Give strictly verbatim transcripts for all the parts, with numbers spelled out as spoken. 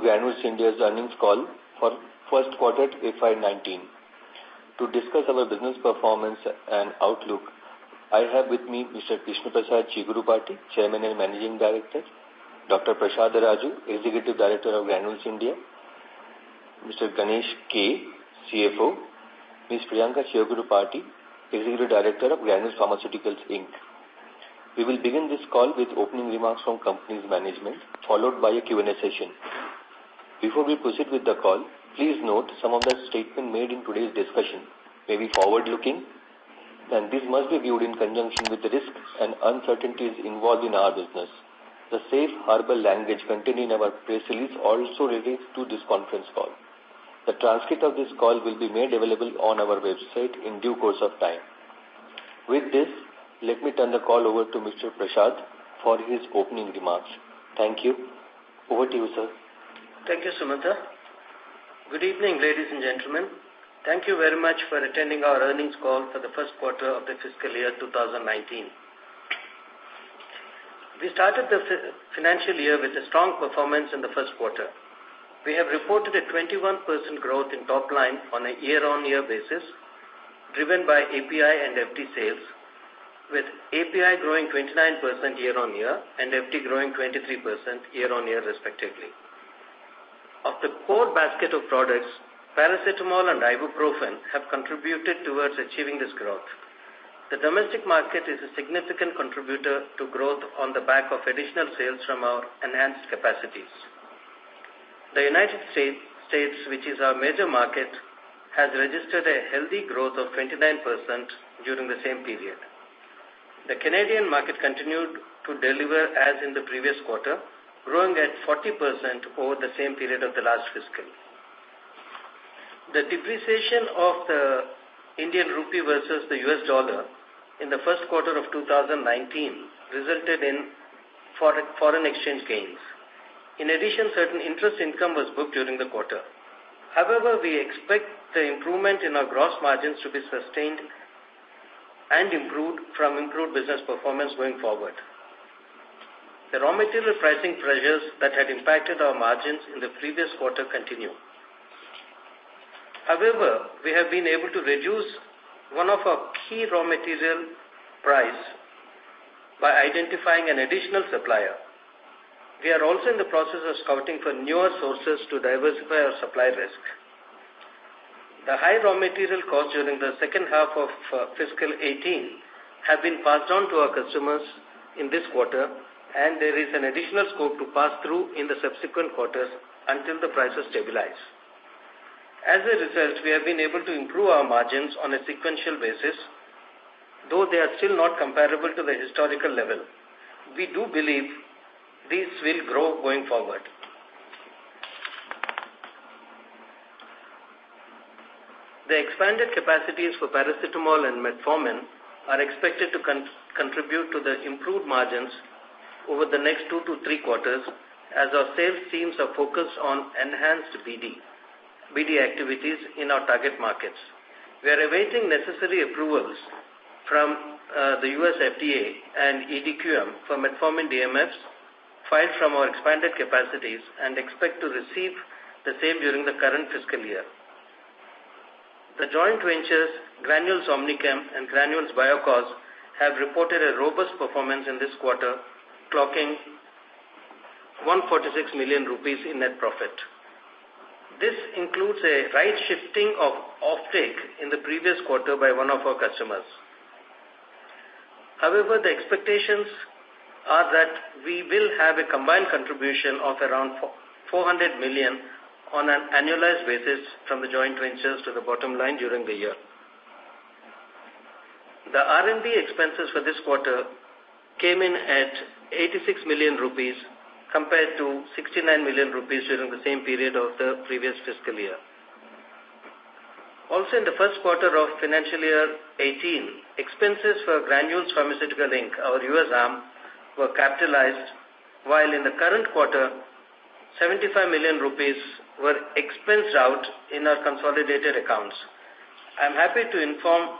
Granules India's earnings call for first quarter F Y nineteen. To discuss our business performance and outlook, I have with me Mister Krishna Prasad Chigurupati, Chairman and Managing Director, Doctor Prashad Raju, Executive Director of Granules India, Mister Ganesh K., C F O, Miz Priyanka Chigurupati, Executive Director of Granules Pharmaceuticals Incorporated. We will begin this call with opening remarks from company's management, followed by a Q and A session. Before we proceed with the call, please note some of the statements made in today's discussion may be forward-looking, and this must be viewed in conjunction with the risks and uncertainties involved in our business. The safe harbor language contained in our press release also relates to this conference call. The transcript of this call will be made available on our website in due course of time. With this, let me turn the call over to Mister Prashad for his opening remarks. Thank you. Over to you, sir. Thank you, Sumanta. Good evening, ladies and gentlemen. Thank you very much for attending our earnings call for the first quarter of the fiscal year two thousand nineteen. We started the financial year with a strong performance in the first quarter. We have reported a twenty-one percent growth in top line on a year-on-year basis, driven by A P I and F T sales, with A P I growing twenty-nine percent year-on-year and F T growing twenty-three percent year-on-year respectively. Of the core basket of products, paracetamol and ibuprofen have contributed towards achieving this growth. The domestic market is a significant contributor to growth on the back of additional sales from our enhanced capacities. The United States, States, which is our major market, has registered a healthy growth of twenty-nine percent during the same period. The Canadian market continued to deliver as in the previous quarter, growing at forty percent over the same period of the last fiscal. The depreciation of the Indian rupee versus the U S dollar in the first quarter of two thousand nineteen resulted in foreign exchange gains. In addition, certain interest income was booked during the quarter. However, we expect the improvement in our gross margins to be sustained and improved from improved business performance going forward. The raw material pricing pressures that had impacted our margins in the previous quarter continue. However, we have been able to reduce one of our key raw material price by identifying an additional supplier. We are also in the process of scouting for newer sources to diversify our supply risk. The high raw material costs during the second half of uh, fiscal eighteen have been passed on to our customers in this quarter, and there is an additional scope to pass through in the subsequent quarters until the prices stabilize. As a result, we have been able to improve our margins on a sequential basis, though they are still not comparable to the historical level. We do believe these will grow going forward. The expanded capacities for paracetamol and metformin are expected to con contribute to the improved margins over the next two to three quarters as our sales teams are focused on enhanced B D, B D activities in our target markets. We are awaiting necessary approvals from uh, the U S F D A and E D Q M for metformin D M Fs filed from our expanded capacities and expect to receive the same during the current fiscal year. The joint ventures Granules OmniChem and Granules Biocause have reported a robust performance in this quarter, clocking one hundred forty-six million rupees in net profit. This includes a right shifting of offtake in the previous quarter by one of our customers. However, the expectations are that we will have a combined contribution of around four hundred million on an annualized basis from the joint ventures to the bottom line during the year. The R and D expenses for this quarter came in at eighty-six million rupees compared to sixty-nine million rupees during the same period of the previous fiscal year. Also in the first quarter of financial year eighteen, expenses for Granules Pharmaceuticals Incorporated, our U S arm, were capitalized, while in the current quarter, seventy-five million rupees were expensed out in our consolidated accounts. I am happy to inform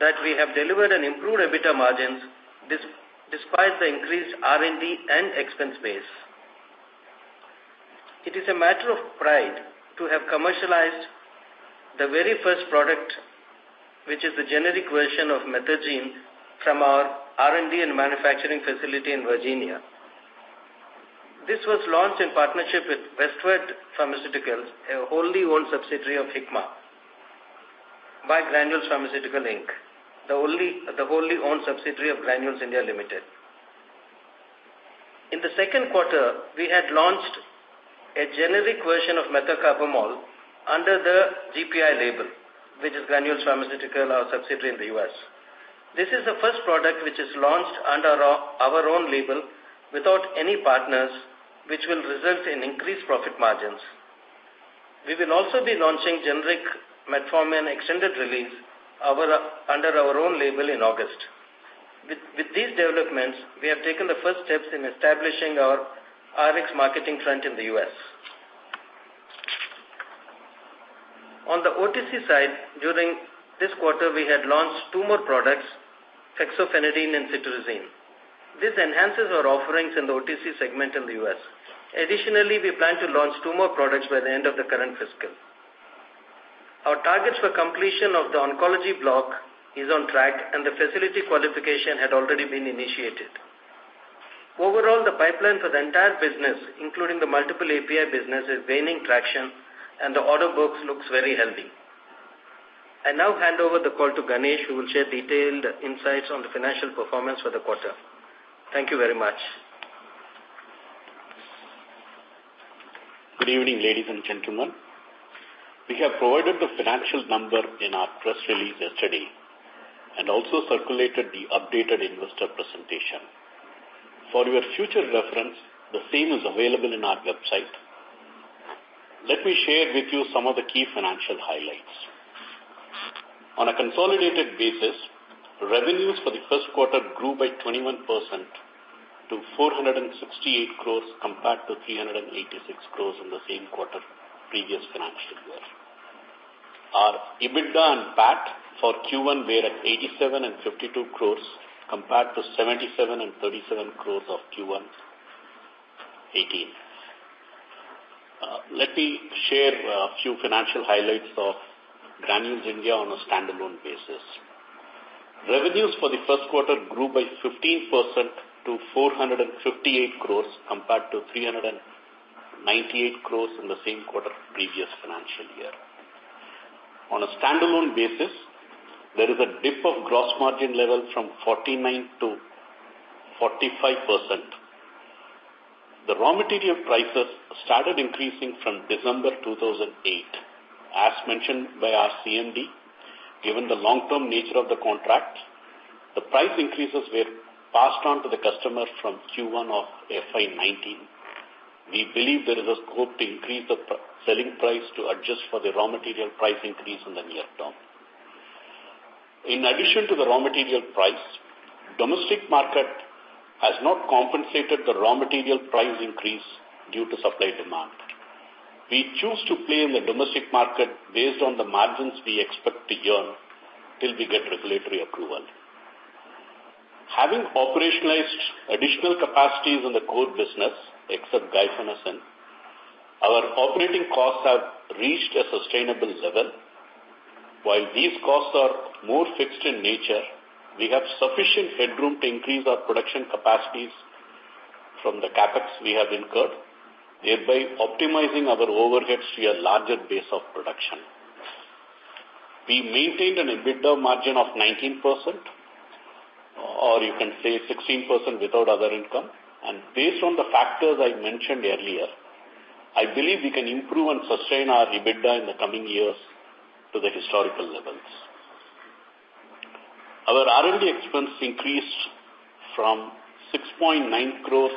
that we have delivered an improved EBITDA margins despite the increased R and D and expense base. It is a matter of pride to have commercialized the very first product, which is the generic version of Methergine, from our R and D and manufacturing facility in Virginia. This was launched in partnership with Westward Pharmaceuticals, a wholly owned subsidiary of Hikma, by Granules Pharmaceuticals Incorporated, the, only, the wholly owned subsidiary of Granules India Limited. In the second quarter, we had launched a generic version of methocarbamol under the G P I label, which is Granules Pharmaceuticals, our subsidiary in the U S. This is the first product which is launched under our own label without any partners, which will result in increased profit margins. We will also be launching generic metformin extended release our, under our own label in August. With, with these developments, we have taken the first steps in establishing our R X marketing front in the U S. On the O T C side, during this quarter, we had launched two more products, fexofenadine and cetirizine. This enhances our offerings in the O T C segment in the U S. Additionally, we plan to launch two more products by the end of the current fiscal. Our targets for completion of the oncology block is on track, and the facility qualification had already been initiated. Overall, the pipeline for the entire business, including the multiple A P I business, is gaining traction, and the order books looks very healthy. I now hand over the call to Ganesh, who will share detailed insights on the financial performance for the quarter. Thank you very much. Good evening, ladies and gentlemen. We have provided the financial number in our press release yesterday and also circulated the updated investor presentation. For your future reference, the same is available in our website. Let me share with you some of the key financial highlights. On a consolidated basis, revenues for the first quarter grew by twenty-one percent to four hundred sixty-eight crores compared to three hundred eighty-six crores in the same quarter previous financial year. Our EBITDA and P A T for Q one were at eighty-seven and fifty-two crores compared to seventy-seven and thirty-seven crores of Q one eighteen. Uh, let me share a few financial highlights of Granules India on a standalone basis. Revenues for the first quarter grew by fifteen percent to four hundred fifty-eight crores compared to three hundred ninety-eight crores in the same quarter previous financial year. On a standalone basis, there is a dip of gross margin level from forty-nine to forty-five percent. The raw material prices started increasing from December two thousand eight. As mentioned by our C M D, given the long-term nature of the contract, the price increases were passed on to the customer from Q one of F Y nineteen. We believe there is a scope to increase the selling price to adjust for the raw material price increase in the near term. In addition to the raw material price, domestic market has not compensated the raw material price increase due to supply demand. We choose to play in the domestic market based on the margins we expect to earn till we get regulatory approval. Having operationalized additional capacities in the core business, except guaifenesin, our operating costs have reached a sustainable level. While these costs are more fixed in nature, we have sufficient headroom to increase our production capacities from the capex we have incurred, thereby optimizing our overheads to a larger base of production. We maintained an EBITDA margin of nineteen percent, or you can say sixteen percent without other income, and based on the factors I mentioned earlier, I believe we can improve and sustain our EBITDA in the coming years to the historical levels. Our R and D expense increased from six point nine crores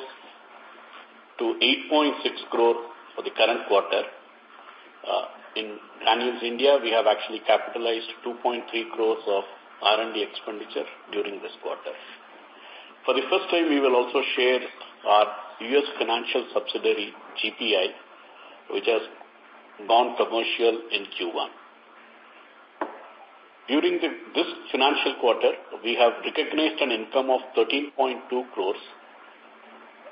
to eight point six crore for the current quarter. Uh, in Granules India, we have actually capitalized two point three crores of R and D expenditure during this quarter. For the first time, we will also share our U S financial subsidiary, G P I, which has gone commercial in Q one. During the, this financial quarter, we have recognized an income of thirteen point two crores,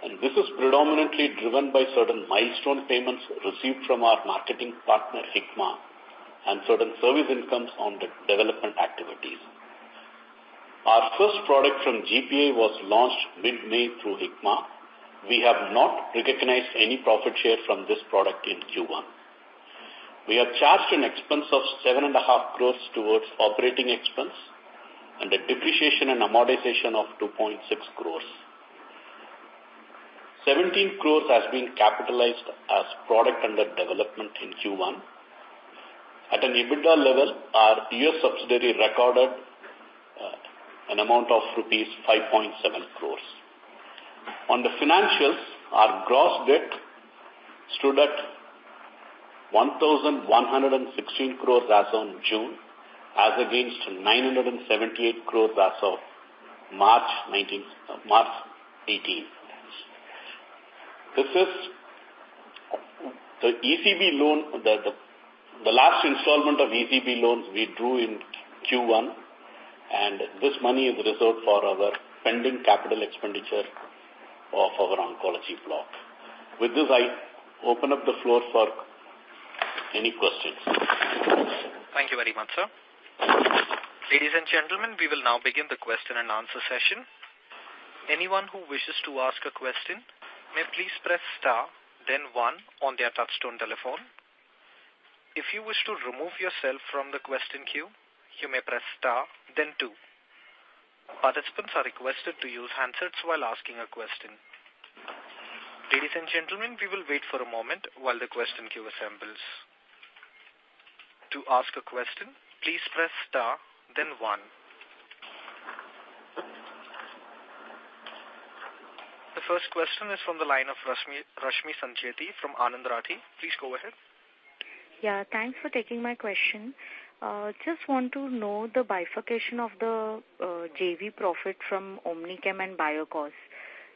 and this is predominantly driven by certain milestone payments received from our marketing partner Hikma and certain service incomes on the development activities. Our first product from G P I was launched mid-May through Hikma. We have not recognized any profit share from this product in Q one. We have charged an expense of seven point five crores towards operating expense and a depreciation and amortization of two point six crores. seventeen crores has been capitalized as product under development in Q one. At an EBITDA level, our U S subsidiary recorded uh, an amount of rupees five point seven crores. On the financials, our gross debt stood at one thousand one hundred sixteen crores as on June, as against nine hundred seventy-eight crores as of March eighteenth. This is the E C B loan, the, the, the last installment of E C B loans we drew in Q one, and this money is reserved for our pending capital expenditure of our oncology block. With this, I open up the floor for any questions. Thank you very much, sir. Ladies and gentlemen, we will now begin the question and answer session. Anyone who wishes to ask a question may please press star, then one on their touchstone telephone. If you wish to remove yourself from the question queue, you may press star, then two. Participants are requested to use handsets while asking a question. Ladies and gentlemen, we will wait for a moment while the question queue assembles. To ask a question, please press star, then one. The first question is from the line of Rashmi, Rashmi Sancheti from Anand Rathi. Please go ahead. Yeah, thanks for taking my question. Uh, just want to know the bifurcation of the uh, J V profit from OmniChem and Biocause,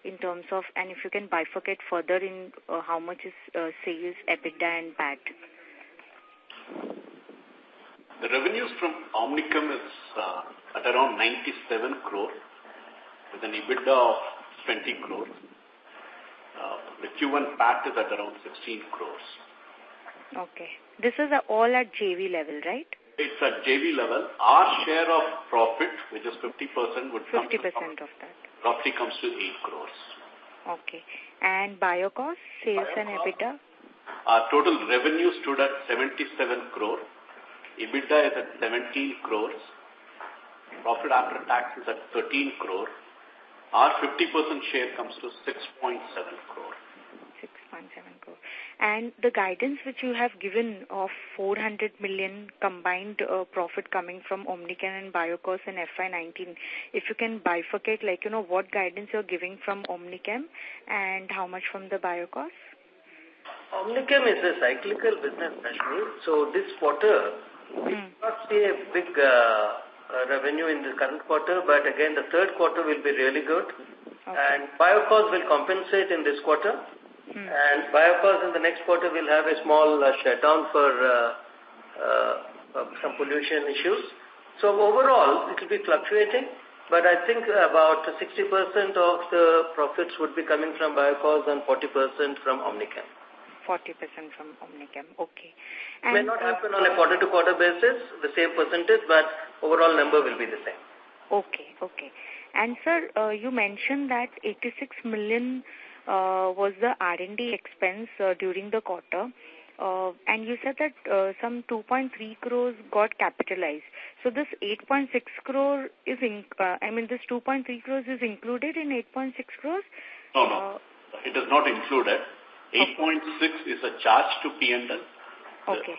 in terms of, and if you can bifurcate further in uh, how much is uh, sales, EBITDA and P A T. The revenues from OmniChem is uh, at around ninety-seven crore with an EBITDA of twenty crore. Uh, the Q one P A T is at around sixteen crores. Okay. This is all at J V level, right? It's at J V level. Our share of profit, which is fifty percent, would come to fifty percent of that. Roughly comes to eight crores. Okay. And Biocause, sales Biocause, and EBITDA? Our total revenue stood at seventy-seven crore. EBITDA is at seventeen crores. Profit after tax is at thirteen crore. Our fifty percent share comes to six point seven crore. six point seven crore. And the guidance which you have given of four hundred million combined uh, profit coming from OmniChem and Biocause in F Y nineteen, if you can bifurcate, like, you know, what guidance you're giving from OmniChem and how much from the Biocause? OmniChem is a cyclical business, actually. So this quarter, we hmm. did not see a big uh, uh, revenue in the current quarter, but again, the third quarter will be really good. Okay. And Biocause will compensate in this quarter. Hmm. And Biocause in the next quarter will have a small uh, shutdown for uh, uh, some pollution issues. So overall, it will be fluctuating, but I think about sixty percent of the profits would be coming from Biocause and forty percent from OmniChem. forty percent from OmniChem, okay. And it may not happen on a quarter-to-quarter basis, the same percentage, but overall number will be the same. Okay, okay. And sir, uh, you mentioned that eighty-six million... Uh, was the R and D expense uh, during the quarter. Uh, and you said that uh, some two point three crores got capitalized. So this eight point six crore is, in, uh, I mean, this two point three crores is included in eight point six crores? No, no. Uh, it is not included. eight point six okay. is a charge to P and L. Okay.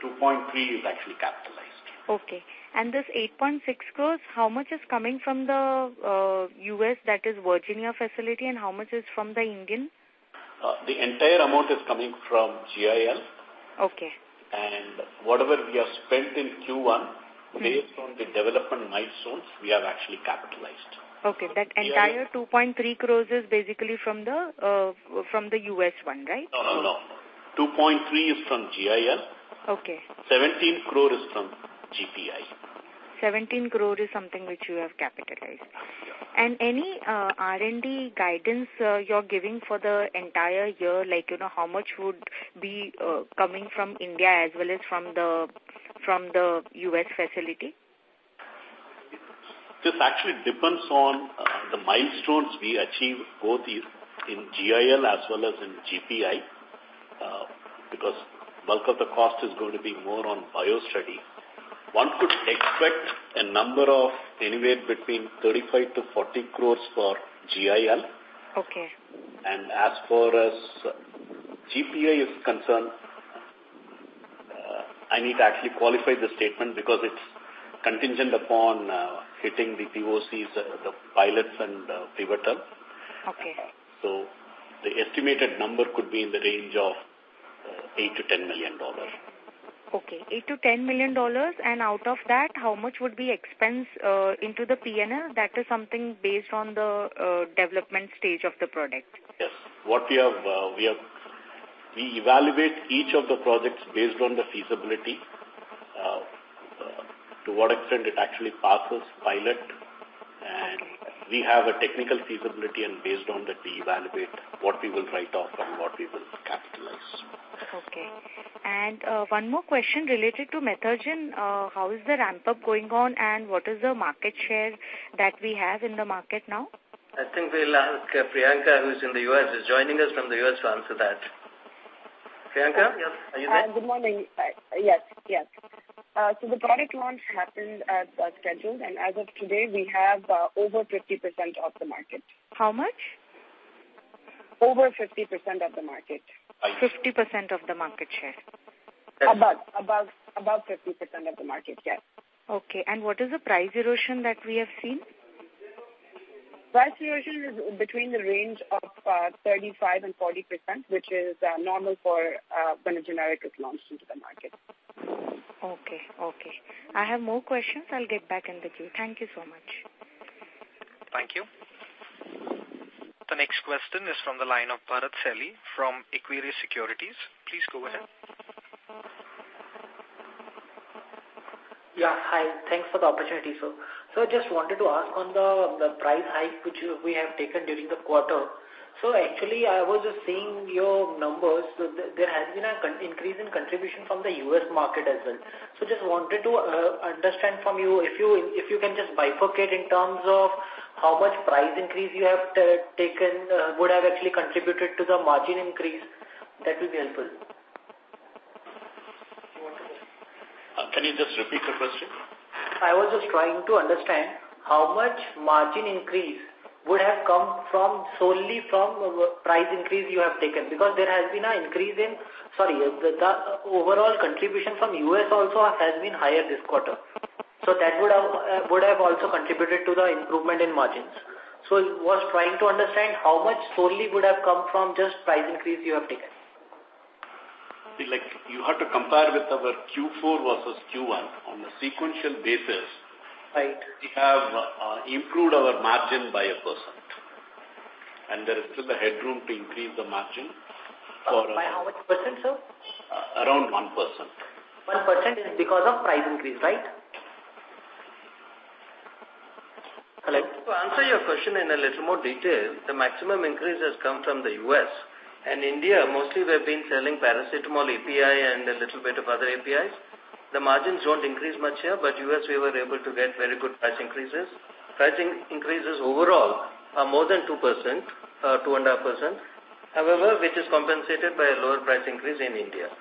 two point three is actually capitalized. Okay. And this eight point six crores, how much is coming from the uh, U S, that is Virginia facility, and how much is from the Indian? Uh, the entire amount is coming from G I L. Okay. And whatever we have spent in Q one, hmm. based on the development milestones, we have actually capitalized. Okay, that entire two point three crores is basically from the uh, from the U S one, right? No, no, no. two point three is from G I L. Okay. seventeen crore is from G P I. seventeen crore is something which you have capitalized. And any uh, R and D guidance uh, you're giving for the entire year, like, you know, how much would be uh, coming from India as well as from the from the U S facility? This actually depends on uh, the milestones we achieve both in G I L as well as in G P I, uh, because bulk of the cost is going to be more on bio study. One could expect a number of anywhere between thirty-five to forty crores for G I L. Okay. And as far as G P I is concerned, uh, I need to actually qualify the statement because it's contingent upon uh, hitting the P O Cs, uh, the pilots and uh, pivotal. Okay. Uh, so the estimated number could be in the range of uh, eight to ten million dollars. Okay, eight to ten million dollars, and out of that, how much would be expense uh, into the P and L? That is something based on the uh, development stage of the product. Yes, what we have, uh, we have, we evaluate each of the projects based on the feasibility, uh, uh, to what extent it actually passes pilot, and okay. We have a technical feasibility, and based on that, we evaluate what we will write off and what we will capitalize. Okay. And uh, one more question related to Methergine. Uh, how is the ramp-up going on and what is the market share that we have in the market now? I think we'll ask uh, Priyanka, who's in the U S, is joining us from the U S to answer that. Priyanka, yes. Are you there? Uh, good morning. Uh, yes, yes. Uh, so the product launch happened as uh, scheduled, and as of today, we have uh, over fifty percent of the market. How much? Over fifty percent of the market. fifty percent of the market share. About, about, about fifty percent of the market, yes. Okay, and what is the price erosion that we have seen? Price erosion is between the range of uh, thirty-five and forty percent, which is uh, normal for uh, when a generic is launched into the market. Okay, okay. I have more questions. I'll get back in the queue. Thank you so much. Thank you. The next question is from the line of Bharat Selly from Equirus Securities. Please go ahead. Yeah, hi. Thanks for the opportunity, sir. So I just wanted to ask on the, the price hike which we have taken during the quarter. So actually, I was just seeing your numbers. So th there has been an increase in contribution from the U S market as well. So just wanted to uh, understand from you if you if you can just bifurcate in terms of how much price increase you have taken uh, would have actually contributed to the margin increase. That will be helpful. Uh, can you just repeat the question? I was just trying to understand how much margin increase would have come from solely from price increase you have taken, because there has been an increase in, sorry, the, the overall contribution from U S also has been higher this quarter. So that would have, would have also contributed to the improvement in margins. So I was trying to understand how much solely would have come from just price increase you have taken. See, like you have to compare with our Q four versus Q one on a sequential basis. Right. We have uh, improved our margin by a percent, and there is still a headroom to increase the margin. For, uh, by how much percent, sir? Uh, around one percent. One percent is because of price increase, right? Hello. To answer your question in a little more detail, the maximum increase has come from the U S and India. Mostly, we have been selling paracetamol A P I and a little bit of other A P Is. The margins don't increase much here, but U S we were able to get very good price increases. Price increases overall are more than two percent, uh, two point five percent, however, which is compensated by a lower price increase in India.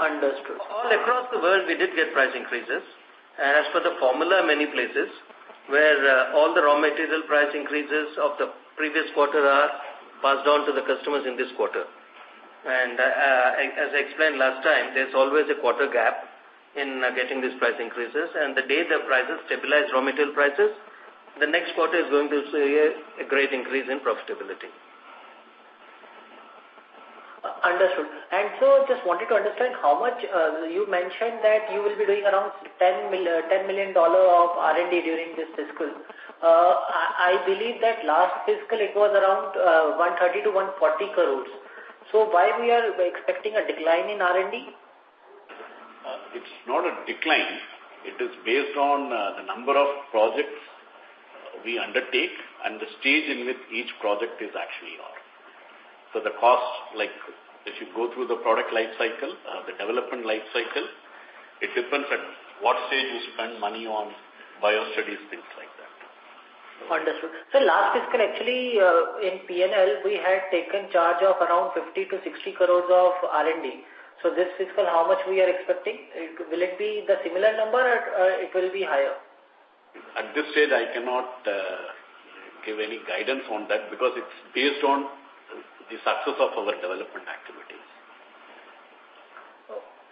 Understood. All across the world, we did get price increases. And as for the formula, many places, where uh, all the raw material price increases of the previous quarter are passed on to the customers in this quarter. And uh, uh, as I explained last time, there's always a quarter gap in uh, getting these price increases. And the day the prices stabilize raw material prices, the next quarter is going to see a, a great increase in profitability. Uh, understood. And so just wanted to understand how much uh, you mentioned that you will be doing around ten million dollars of R and D during this fiscal. Uh, I, I believe that last fiscal it was around uh, one thirty to one forty crores. So why we are expecting a decline in R and D? Uh, it's not a decline. It is based on uh, the number of projects we undertake and the stage in which each project is actually on. So the cost, like if you go through the product life cycle, uh, the development life cycle, it depends on what stage you spend money on bio-studies, things like that. Understood. So last fiscal actually uh, in P and L we had taken charge of around fifty to sixty crores of R and D. So this fiscal how much we are expecting? It, will it be the similar number or uh, it will be higher? At this stage I cannot uh, give any guidance on that because it's based on the success of our development activities.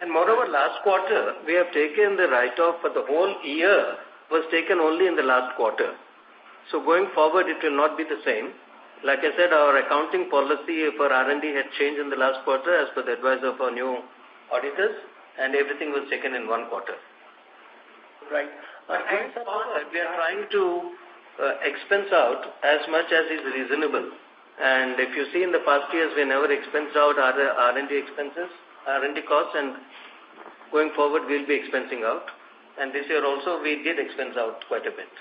And moreover, last quarter, we have taken the write-off for the whole year was taken only in the last quarter. So going forward, it will not be the same. Like I said, our accounting policy for R and D had changed in the last quarter as per the advice of our new auditors, and everything was taken in one quarter. Right. But going forward, we are trying to uh, expense out as much as is reasonable. And if you see in the past years, we never expensed out our R and D expenses. R and D costs, and going forward we'll be expensing out, and this year also we did expense out quite a bit.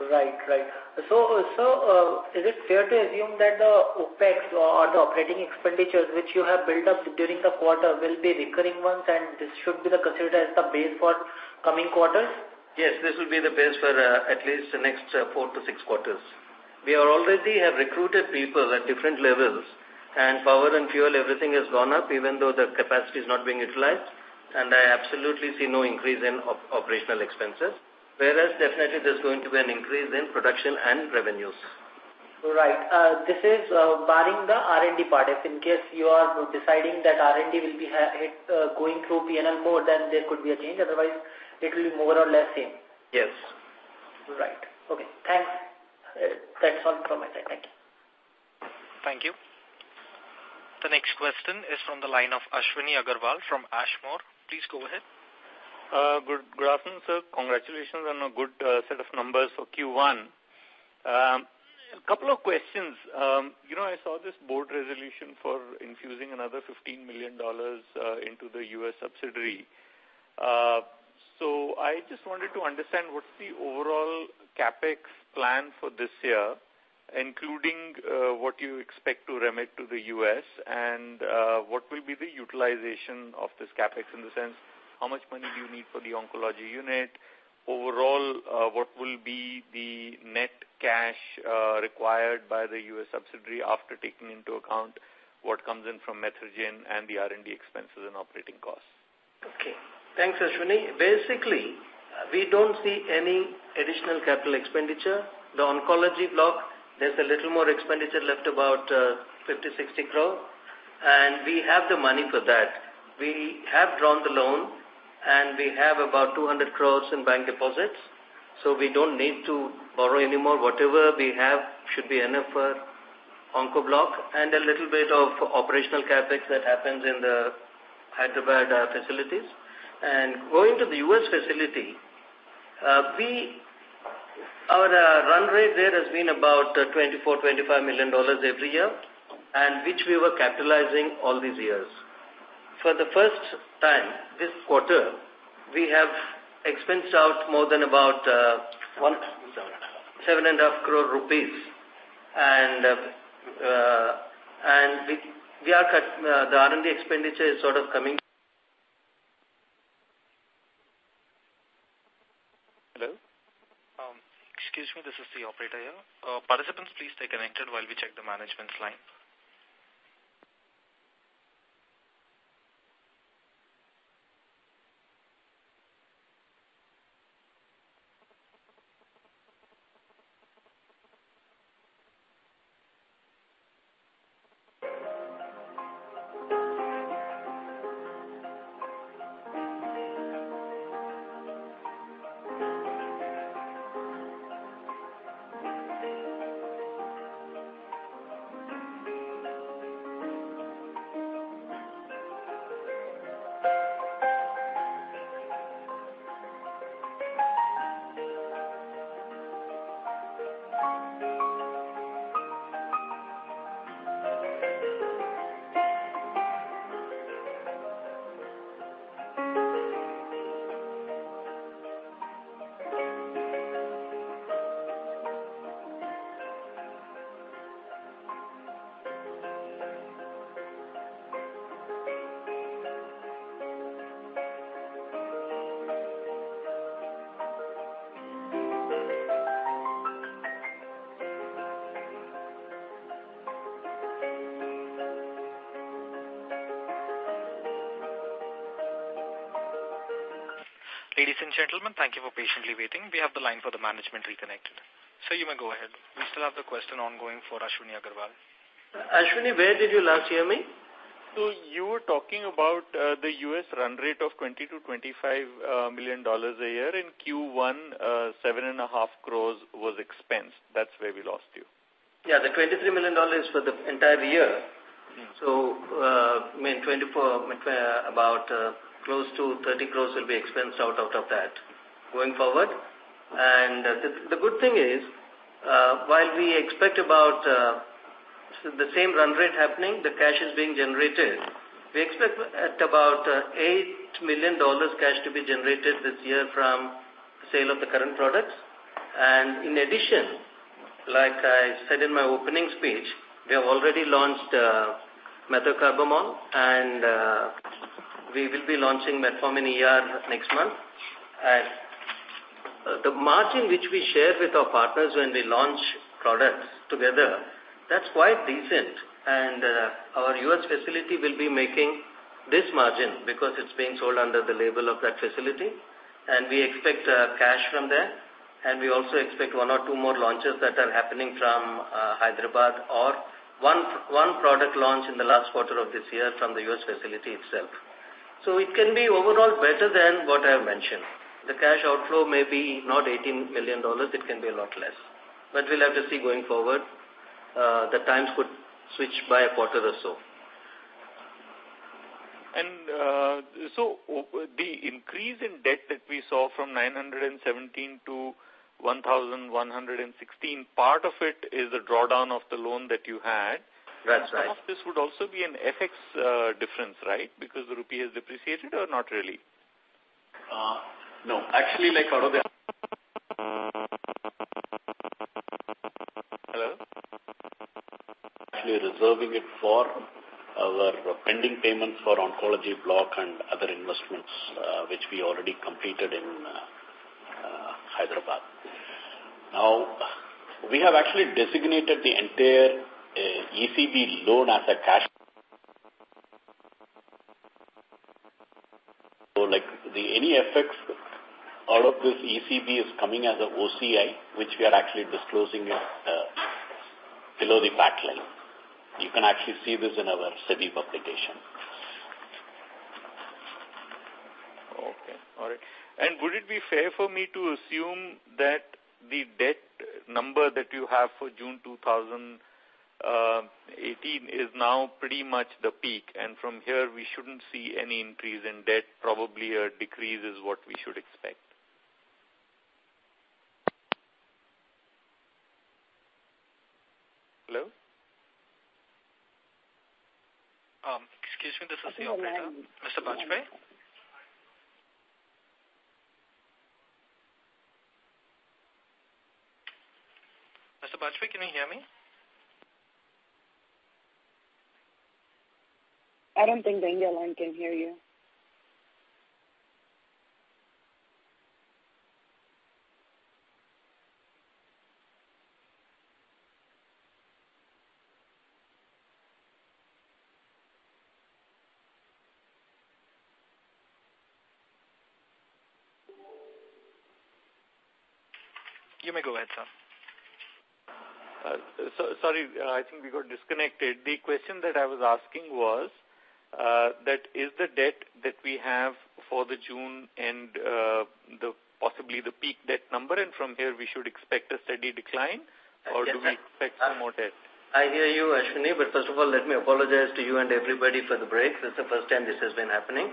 Right, right. So, so uh, is it fair to assume that the OPEX or the operating expenditures which you have built up during the quarter will be recurring ones, and this should be the considered as the base for coming quarters? Yes, this will be the base for uh, at least the next uh, four to six quarters. We are already have recruited people at different levels, and power and fuel, everything has gone up even though the capacity is not being utilized, and I absolutely see no increase in op operational expenses, whereas definitely there's going to be an increase in production and revenues. Right. Uh, this is uh, barring the R and D part. If in case you are deciding that R and D will be hit, uh, going through P and L more, then there could be a change. Otherwise, it will be more or less same. Yes. Right. Okay. Thanks. Uh, that's all from my side. Thank you. Thank you. The next question is from the line of Ashwini Agarwal from Ashmore. Please go ahead. Uh, good, good afternoon, sir. Congratulations on a good uh, set of numbers for Q one. Um, a couple of questions. Um, you know, I saw this board resolution for infusing another fifteen million dollars uh, into the U S subsidiary. Uh, so I just wanted to understand what's the overall CapEx plan for this year, including uh, what you expect to remit to the U S and uh, what will be the utilization of this CapEx, in the sense how much money do you need for the oncology unit? Overall, uh, what will be the net cash uh, required by the U S subsidiary after taking into account what comes in from Methergine and the R and D expenses and operating costs? Okay. Thanks, Ashwini. Basically, we don't see any additional capital expenditure. The oncology block, there's a little more expenditure left, about uh, fifty to sixty crore, and we have the money for that. We have drawn the loan and we have about two hundred crores in bank deposits, so we don't need to borrow anymore. Whatever we have should be enough for onco block and a little bit of operational capex that happens in the Hyderabad uh, facilities. And going to the U S facility, uh, we Our uh, run rate there has been about uh, twenty-four to twenty-five million dollars every year, and which we were capitalizing all these years. For the first time, this quarter, we have expensed out more than about uh, one, seven and a half crore rupees. And, uh, uh, and we, we are cut, uh, the R and D expenditure is sort of coming. Excuse me, this is the operator here. Uh, participants, please stay connected while we check the management's line. Ladies and gentlemen, thank you for patiently waiting. We have the line for the management reconnected. So you may go ahead. We still have the question ongoing for Ashwini Agarwal. Uh, Ashwini, where did you last hear me? So you were talking about uh, the U S run rate of twenty to twenty-five uh, million dollars a year. In Q one, uh, seven and a half crores was expense. That's where we lost you. Yeah, the twenty-three million dollars is for the entire year. Mm. So, uh, I mean, twenty-four, about uh, close to thirty crores will be expensed out, out of that going forward. And uh, the, the good thing is, uh, while we expect about uh, So the same run rate happening, the cash is being generated. We expect at about eight million dollars cash to be generated this year from sale of the current products. And in addition, like I said in my opening speech, we have already launched uh, methocarbamol, and uh, we will be launching metformin E R next month. And uh, the margin which we share with our partners when we launch products together, that's quite decent, and uh, our U S facility will be making this margin because it's being sold under the label of that facility, and we expect uh, cash from there, and we also expect one or two more launches that are happening from uh, Hyderabad, or one, one product launch in the last quarter of this year from the U S facility itself. So it can be overall better than what I have mentioned. The cash outflow may be not eighteen million dollars, it can be a lot less. But we'll have to see going forward. Uh, the times could switch by a quarter or so. And uh, so the increase in debt that we saw from nine hundred seventeen to one thousand one hundred sixteen, part of it is the drawdown of the loan that you had. That's right. Some of this would also be an F X uh, difference, right? Because the rupee has depreciated, or not really? Uh, no. Actually, like out of the... Hello? Actually reserving it for our pending payments for oncology block and other investments uh, which we already completed in uh, uh, Hyderabad. Now, we have actually designated the entire uh, E C B loan as a cash. So, like the any effects out of this E C B is coming as an O C I, which we are actually disclosing it uh, below the P A T line. You can actually see this in our S E B I publication. Okay, all right. And would it be fair for me to assume that the debt number that you have for June two thousand eighteen is now pretty much the peak, and from here we shouldn't see any increase in debt, probably a decrease is what we should expect? Hello? Um, excuse me, this is the operator. Mister Bajpai? Mister Bajpai, can you hear me? I don't think the India line can hear you. You may go ahead, sir. Uh, so, sorry, uh, I think we got disconnected. The question that I was asking was uh, that is the debt that we have for the June and uh, the possibly the peak debt number, and from here we should expect a steady decline, or yes, do we expect uh, some more debt? I hear you, Ashwini, but first of all, let me apologize to you and everybody for the break. This is the first time this has been happening.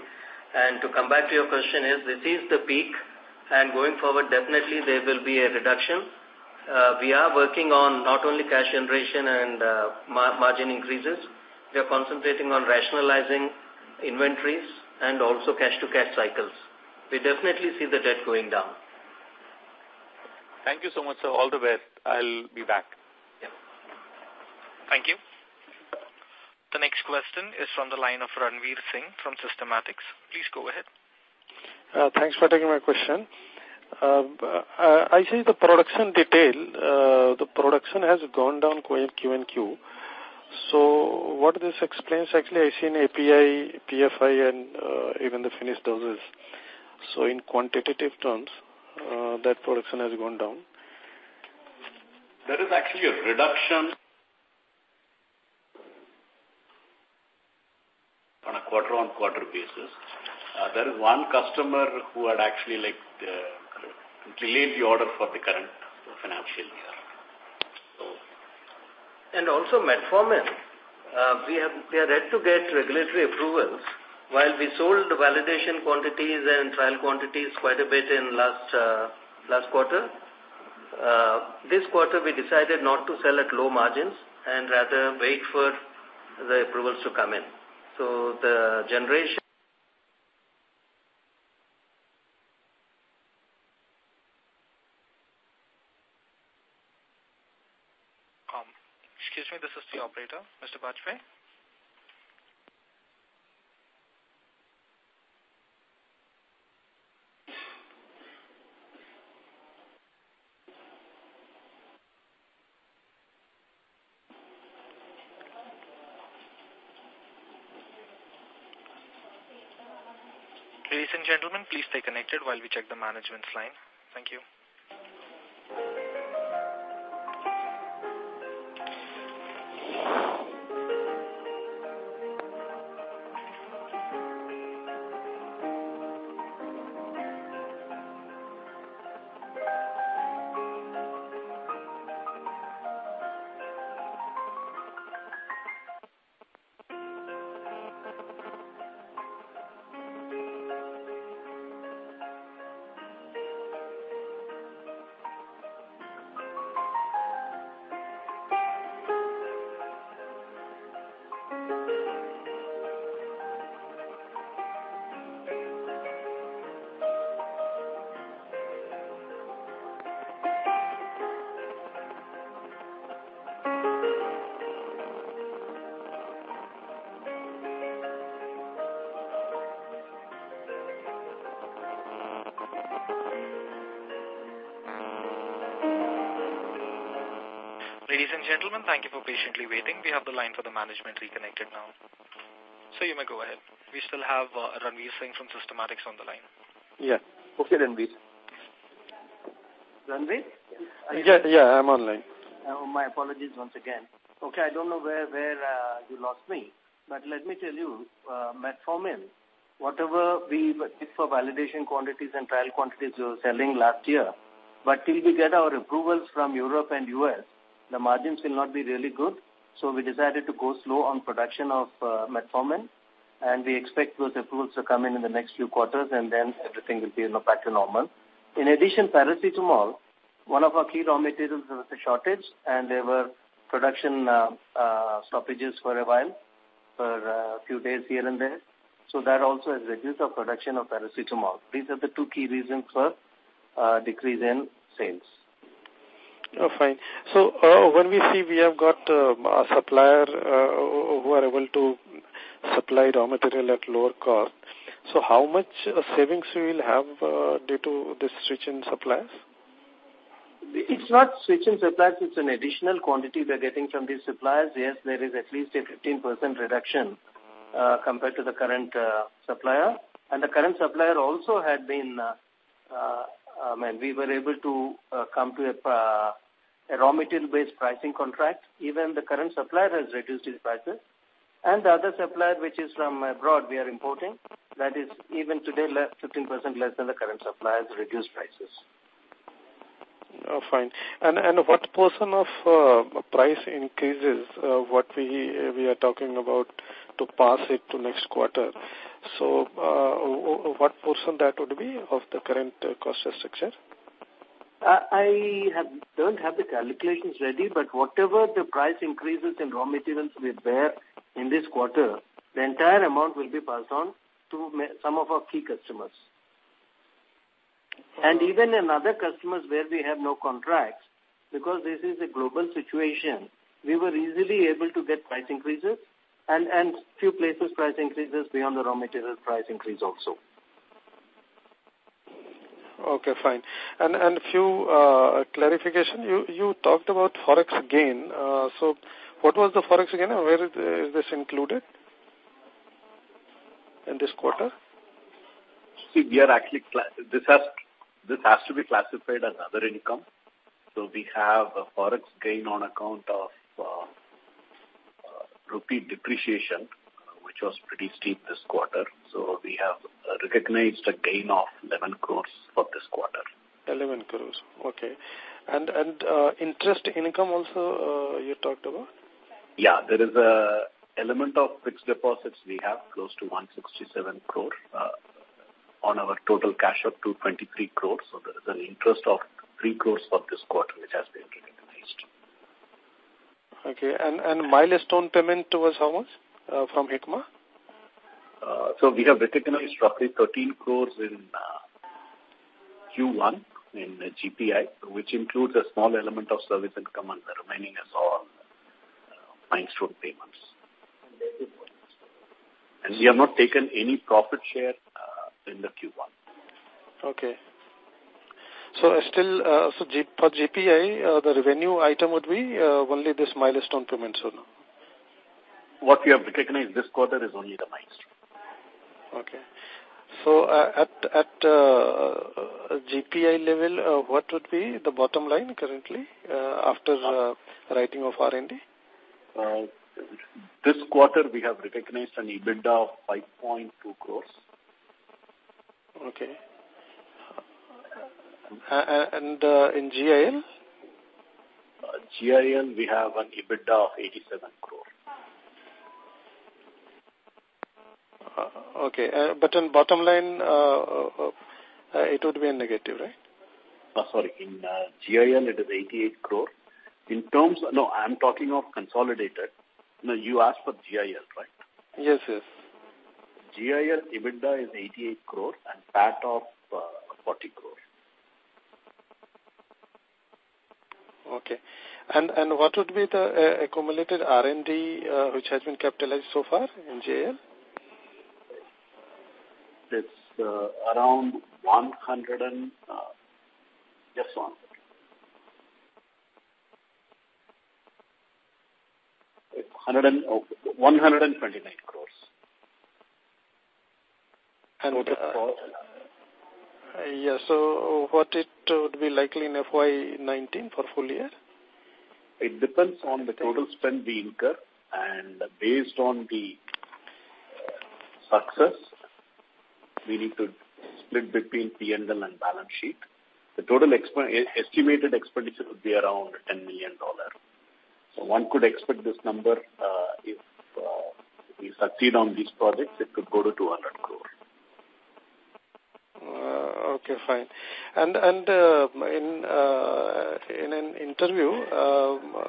And to come back to your question is, this is the peak. And going forward, definitely there will be a reduction. Uh, we are working on not only cash generation and uh, mar margin increases. We are concentrating on rationalizing inventories and also cash-to-cash cycles. We definitely see the debt going down. Thank you so much, sir. All the best. I'll be back. Yeah. Thank you. The next question is from the line of Ranveer Singh from Systematics. Please go ahead. Uh, thanks for taking my question. Uh, I, I see the production detail. Uh, the production has gone down Q and Q. So what this explains, actually I see in A P I, P F I and uh, even the finished doses. So in quantitative terms, uh, that production has gone down. There is actually a reduction on a quarter-on-quarter -quarter basis. Uh, there is one customer who had actually like uh, delayed the order for the current financial year. So. And also metformin, uh, we have we are yet to get regulatory approvals. While we sold validation quantities and trial quantities quite a bit in last uh, last quarter, uh, this quarter we decided not to sell at low margins and rather wait for the approvals to come in. So the generation um, excuse me, this is the operator, Mister Bajpayee. Ladies and gentlemen, please stay connected while we check the management's line. Thank you. Ladies and gentlemen, thank you for patiently waiting. We have the line for the management reconnected now. So you may go ahead. We still have uh, Ranveer Singh from Systematics on the line. Yeah. Okay, Ranveer. Ranveer? Yeah, yeah, I'm online. Uh, my apologies once again. Okay, I don't know where, where uh, you lost me, but let me tell you, uh, metformin, whatever we did for validation quantities and trial quantities we were selling last year, but till we get our approvals from Europe and U S, the margins will not be really good, so we decided to go slow on production of uh, metformin, and we expect those approvals to come in in the next few quarters, and then everything will be you know, back to normal. In addition, paracetamol, one of our key raw materials was a shortage, and there were production uh, uh, stoppages for a while, for a few days here and there, so that also has reduced our production of paracetamol. These are the two key reasons for uh, decrease in sales. Oh, fine. So uh, when we see we have got uh, a supplier uh, who are able to supply raw material at lower cost, so how much uh, savings we will have uh, due to this switch in suppliers? It's not switch in suppliers, it's an additional quantity we are getting from these suppliers. Yes, there is at least a fifteen percent reduction uh, compared to the current uh, supplier. And the current supplier also had been, uh, uh, I mean, we were able to uh, come to a, uh, a raw material-based pricing contract. Even the current supplier has reduced its prices. And the other supplier, which is from abroad, we are importing, that is even today fifteen percent less than the current supplier's reduced prices. Oh, fine. And and what portion of uh, price increases uh, what we we are talking about to pass it to next quarter? So uh, what portion that would be of the current uh, cost structure? I have, don't have the calculations ready, but whatever the price increases in raw materials we bear in this quarter, the entire amount will be passed on to some of our key customers. And even in other customers where we have no contracts, because this is a global situation, we were easily able to get price increases and, and few places price increases beyond the raw material price increase also. Okay, fine. And and few uh, clarification, you, you talked about Forex gain. Uh, so what was the Forex gain and where is this included in this quarter? see, we are actually, this has, this has to be classified as other income. So we have a forex gain on account of uh, uh, rupee depreciation, which was pretty steep this quarter. So we have recognized a gain of eleven crores for this quarter. eleven crores, okay. And and uh, interest income also uh, you talked about? Yeah, there is a element of fixed deposits we have close to one hundred sixty-seven crore uh, on our total cash of two hundred twenty-three crores. So there is an interest of three crores for this quarter, which has been recognized. Okay, and, and milestone payment was how much uh, from Hikma? Uh, so we have recognized roughly thirteen crores in uh, Q one in uh, G P I, which includes a small element of service income, and the remaining is all uh, milestone payments. And we have not taken any profit share uh, in the Q one. Okay. So uh, still, uh, so G for G P I, uh, the revenue item would be uh, only this milestone payment. So no? What we have recognized this quarter is only the milestone. Okay. So uh, at at uh, G P I level, uh, what would be the bottom line currently uh, after uh, writing of R and D? Uh, this quarter, we have recognized an EBITDA of five point two crores. Okay. Uh, and uh, in G I L? Uh, G I L, we have an EBITDA of eighty-seven crore. Uh, okay, uh, but in bottom line, uh, uh, uh, it would be a negative, right? Uh, sorry, in uh, G I L, it is eighty-eight crore. In terms, of, no, I'm talking of consolidated. No, you asked for G I L, right? Yes, yes. G I L EBITDA is eighty-eight crore and P A T of uh, forty crore. Okay. And and what would be the uh, accumulated R and D uh, which has been capitalized so far in G I L? It's uh, around one hundred and... Uh, just one. It's one hundred and, oh, one hundred twenty-nine crores. And... Okay. Uh, Yeah, so what it would be likely in F Y nineteen for full year? It depends on the total spend we incur, and based on the success, we need to split between P and L and balance sheet. The total exp- estimated expenditure would be around ten million dollars. So one could expect this number, uh, if uh, we succeed on these projects, it could go to two hundred crore. Uh, okay, fine. And and uh, in uh, in an interview, um,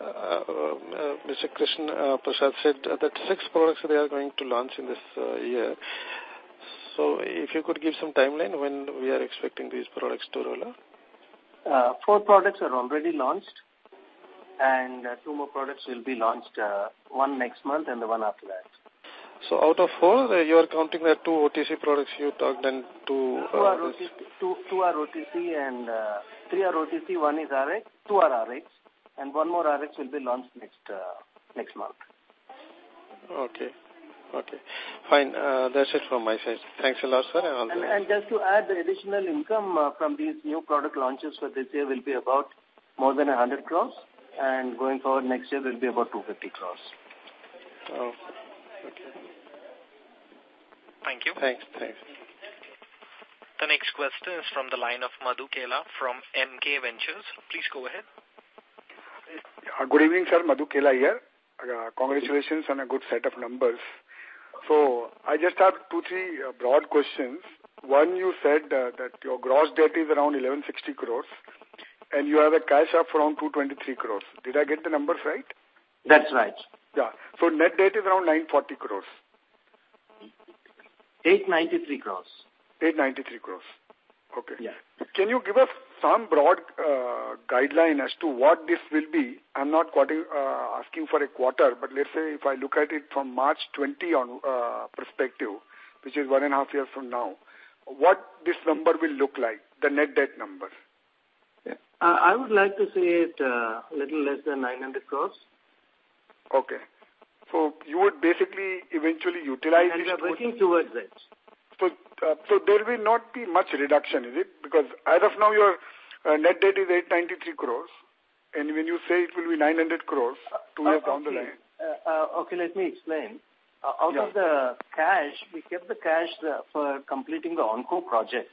uh, uh, Mister Krishna uh, Prasad said that six products they are going to launch in this uh, year. So, if you could give some timeline when we are expecting these products to roll out. Uh, four products are already launched, and uh, two more products will be launched. Uh, one next month, and the one after that. So out of four, you are counting the two O T C products you talked and two... Uh, two, are O T C, two, two are O T C and uh, three are O T C, one is R X, two are R X, and one more R X will be launched next uh, next month. Okay, okay. Fine, uh, that's it from my side. Thanks a lot, sir. And, and, and just to add, the additional income uh, from these new product launches for this year will be about more than one hundred crores, and going forward next year will be about two hundred fifty crores. Oh. Okay. Thank you. Thanks, thanks. The next question is from the line of Madhu Kela from M K Ventures. Please go ahead. Uh, good evening, sir. Madhu Kela here. Uh, congratulations on a good set of numbers. So, I just have two, three uh, broad questions. One, you said uh, that your gross debt is around eleven sixty crores and you have a cash up around two hundred twenty-three crores. Did I get the numbers right? That's right. Yeah. So net debt is around nine hundred forty crores. eight hundred ninety-three crores. eight hundred ninety-three crores. Okay. Yeah. Can you give us some broad uh, guideline as to what this will be? I'm not quoting, uh, asking for a quarter, but let's say if I look at it from March twenty on uh, perspective, which is one and a half years from now, what this number will look like, the net debt number? Yeah. Uh, I would like to say it a uh, little less than nine hundred crores. Okay. So you would basically eventually utilize... And we are working towards that. So, uh, so there will not be much reduction, is it? Because as of now, your uh, net debt is eight ninety-three crores. And when you say it will be nine hundred crores, two years uh, okay. down the line. Uh, uh, okay, let me explain. Uh, out yeah. of the cash, we kept the cash uh, for completing the ONCO project.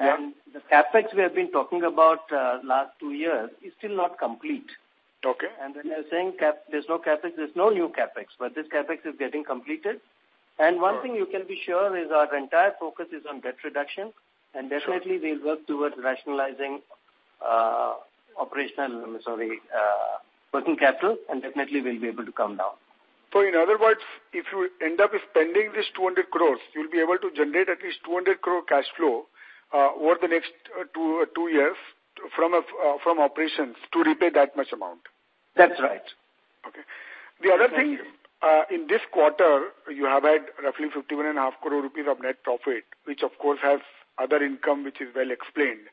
Yeah. And the CapEx we have been talking about uh, last two years is still not complete. Okay. And when you're saying cap, there's no CapEx, there's no new CapEx, but this CapEx is getting completed. And one sure. thing you can be sure is our entire focus is on debt reduction, and definitely sure. we'll work towards rationalizing uh, operational, I'm sorry, uh, working capital, and definitely we'll be able to come down. So in other words, if you end up spending this two hundred crores, you'll be able to generate at least two hundred crore cash flow uh, over the next uh, two, uh, two years from, a, uh, from operations to repay that much amount. That's right. Okay. The other Thank thing, uh, in this quarter, you have had roughly fifty-one point five crore rupees of net profit, which of course has other income which is well explained.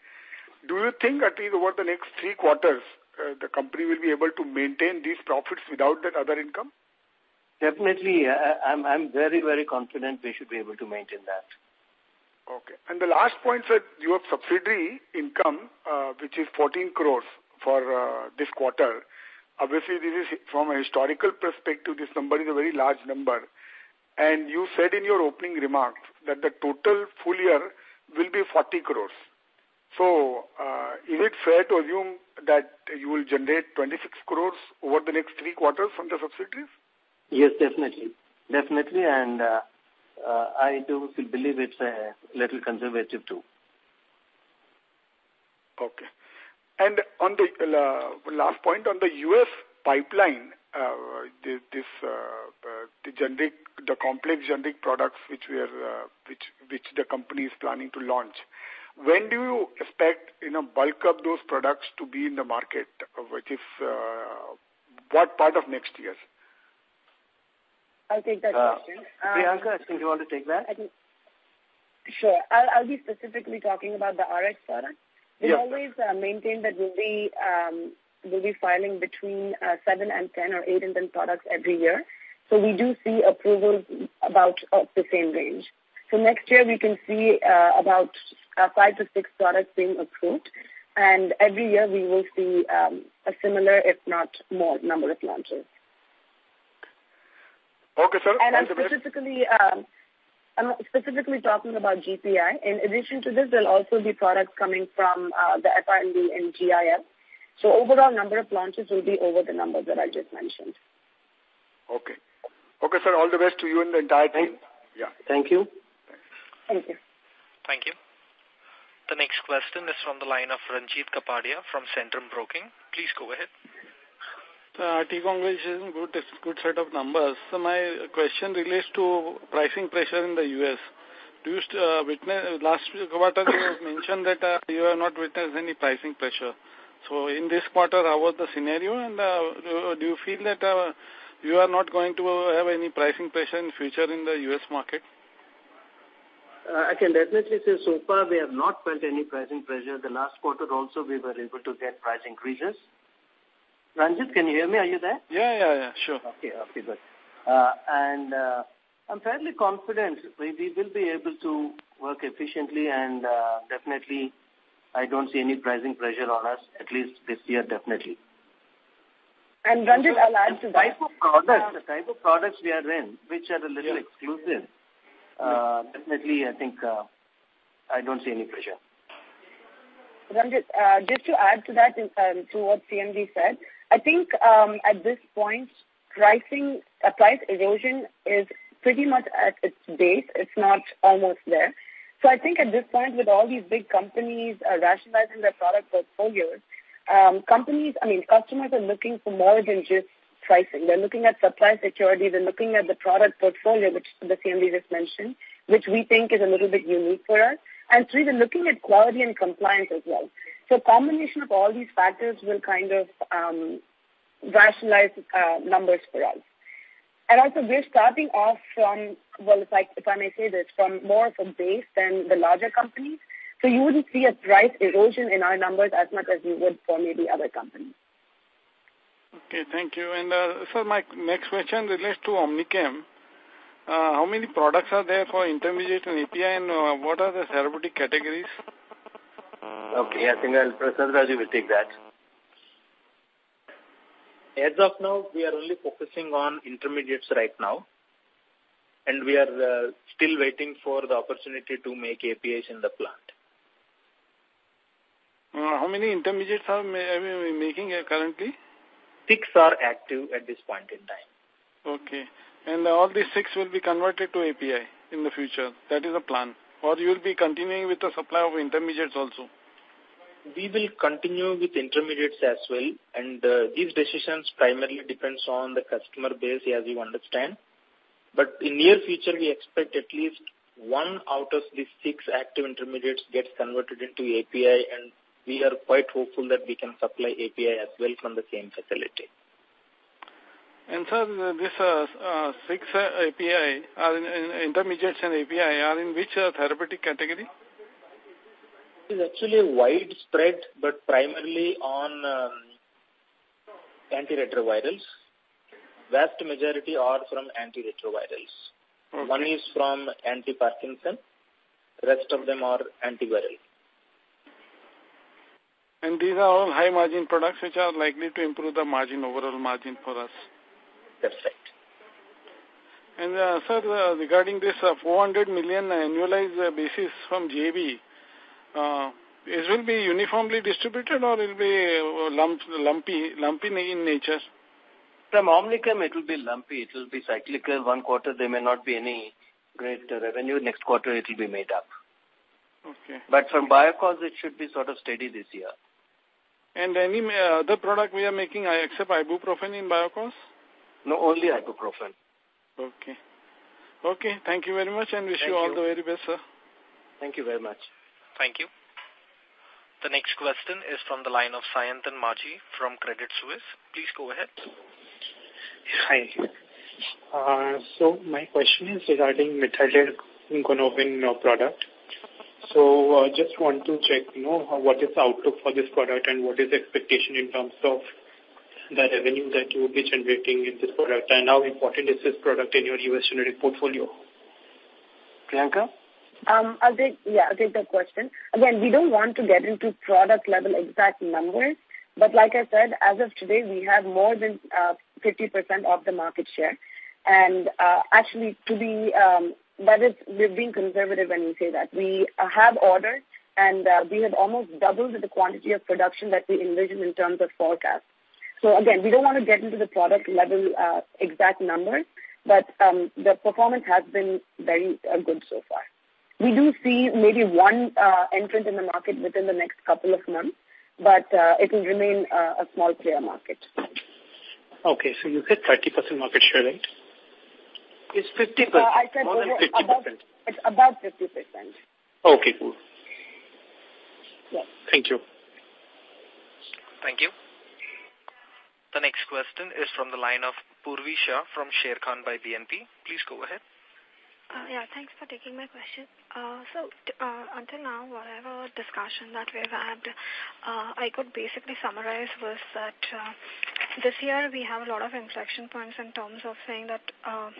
Do you think at least over the next three quarters, uh, the company will be able to maintain these profits without that other income? Definitely. I, I'm, I'm very, very confident we should be able to maintain that. Okay. And the last point, sir, you have subsidiary income, uh, which is fourteen crores for uh, this quarter. Obviously, this is from a historical perspective, this number is a very large number. And you said in your opening remarks that the total full year will be forty crores. So, uh, is it fair to assume that you will generate twenty-six crores over the next three quarters from the subsidiaries? Yes, definitely. Definitely, and uh, uh, I do believe it's a little conservative too. Okay. And on the uh, last point, on the U S pipeline, uh, this, this uh, uh, the generic, the complex generic products which we are, uh, which which the company is planning to launch. When do you expect, you know, bulk up those products to be in the market? Which is uh, what part of next year? I'll take that uh, question. Priyanka, um, I think you want to take that. I think, sure. I'll, I'll be specifically talking about the R X product. We yes. always uh, maintain that we'll be um, we'll be filing between uh, seven and ten or eight and ten products every year. So we do see approvals about uh, the same range. So next year we can see uh, about uh, five to six products being approved, and every year we will see um, a similar, if not more, number of launches. Okay, sir. And I'm specifically, um, I'm specifically talking about G P I. In addition to this, there will also be products coming from uh, the F R and D and G I L. So overall number of launches will be over the numbers that I just mentioned. Okay. Okay, sir. All the best to you and the entire team. Yeah. Thank you. Thank you. Thank you. The next question is from the line of Ranjit Kapadia from Centrum Broking. Please go ahead. Uh, T congratulations, good, good set of numbers. So my question relates to pricing pressure in the U S. Do you uh, witness, last quarter you have mentioned that uh, you have not witnessed any pricing pressure. So in this quarter, how was the scenario, and uh, do you feel that uh, you are not going to have any pricing pressure in future in the U S market? Uh, I can definitely say so far we have not felt any pricing pressure. The last quarter also we were able to get price increases. Ranjit, can you hear me? Are you there? Yeah, yeah, yeah, sure. Okay, okay, good. Uh, and uh, I'm fairly confident we, we will be able to work efficiently, and uh, definitely I don't see any pricing pressure on us, at least this year, definitely. And Ranjit, I'll add to that. Type of products, the type of products we are in, which are a little yeah. exclusive, uh, definitely I think uh, I don't see any pressure. Ranjit, uh, just to add to that, um, to what C M D said, I think um, at this point, pricing, uh, price erosion is pretty much at its base. It's not almost there. So I think at this point, with all these big companies uh, rationalizing their product portfolios, um, companies, I mean, customers are looking for more than just pricing. They're looking at supply security. They're looking at the product portfolio, which the C M D just mentioned, which we think is a little bit unique for us. And three, they're looking at quality and compliance as well. So a combination of all these factors will kind of um, rationalize uh, numbers for us. And also, we're starting off from, well, if I, if I may say this, from more of a base than the larger companies. So you wouldn't see a price erosion in our numbers as much as you would for maybe other companies. Okay, thank you. And, uh, sir, my next question relates to OmniChem. Uh, how many products are there for intermediate and A P I, and uh, what are the therapeutic categories? Okay, I think I'll, Prashad Raju will take that. As of now, we are only focusing on intermediates right now, and we are uh, still waiting for the opportunity to make A P Is in the plant. Uh, how many intermediates are, ma are we making currently? Six are active at this point in time. Okay. And uh, all these six will be converted to A P I in the future. That is the plan. Or you will be continuing with the supply of intermediates also? We will continue with intermediates as well. And uh, these decisions primarily depends on the customer base, as you understand. But in near future, we expect at least one out of these six active intermediates gets converted into A P I, and we are quite hopeful that we can supply A P I as well from the same facility. And sir, this uh, uh, six uh, A P I, are in, in intermediates and A P I, are in which uh, therapeutic category? It is actually widespread, but primarily on um, antiretrovirals. Vast majority are from antiretrovirals. Okay. One is from anti-Parkinson. Rest of them are antiviral. And these are all high-margin products which are likely to improve the margin, overall margin for us. That's right. And, uh, sir, uh, regarding this uh, four hundred million annualized uh, basis from J B, uh, it will be uniformly distributed or it will be lump, lumpy, lumpy in nature? From Omnichem, it will be lumpy. It will be cyclical. One quarter, there may not be any great uh, revenue. Next quarter, it will be made up. Okay. But from Biocause, it should be sort of steady this year. And any uh, other product we are making, I accept ibuprofen in Biocause? No, only ibuprofen. Okay. Okay, thank you very much and wish you all the very best, sir. Thank you very much. Thank you. The next question is from the line of Sayantan Maji from Credit Suisse. Please go ahead. Hi. Uh, so my question is regarding methylated gonobin product. So uh, just want to check, you know, what is the outlook for this product and what is the expectation in terms of the revenue that you will be generating in this product, and how important is this product in your U S generic portfolio? Priyanka? Um, I'll take, yeah, I'll take that question. Again, we don't want to get into product-level exact numbers, but like I said, as of today, we have more than uh, fifty percent of the market share. And uh, actually, to be, um, that is, we're being conservative when we say that. We uh, have orders, and uh, we have almost doubled the quantity of production that we envision in terms of forecast. So again, we don't want to get into the product level uh, exact numbers, but um, the performance has been very uh, good so far. We do see maybe one uh, entrant in the market within the next couple of months, but uh, it will remain uh, a small player market. Okay, so you said thirty percent market share, right? It's fifty percent, uh, I said more than fifty percent. About, it's about fifty percent. Okay, cool. Yes. Thank you. Thank you. The next question is from the line of Purvi Shah from Sharekhan by B N P. Please go ahead. Uh, yeah, thanks for taking my question. Uh, so, t uh, until now, whatever discussion that we've had, uh, I could basically summarize was that uh, this year we have a lot of inflection points in terms of saying that uh,